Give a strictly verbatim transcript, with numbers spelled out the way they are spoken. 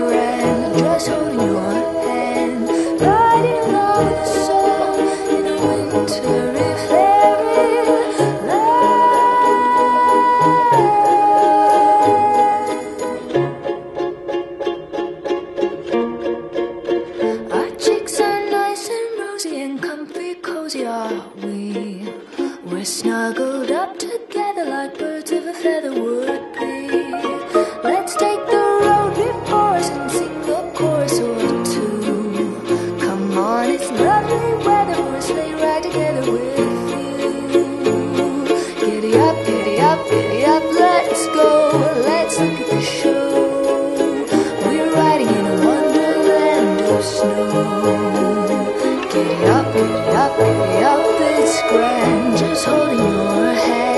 grand, just holding your hand, riding on the sun in a wintry fairyland. Our cheeks are nice and rosy and comfy, cozy are we. We're snuggled up together like birds of a feather would be. Let's take the road before us and sing a chorus or two. Come on, it's lovely weather for a sleigh ride together with you. Giddy up, giddy up, giddy up, let's go. Let's look at the show. We're riding in a wonderland of snow. Giddy up, giddy up, giddy up, it's grand, just holding your hand.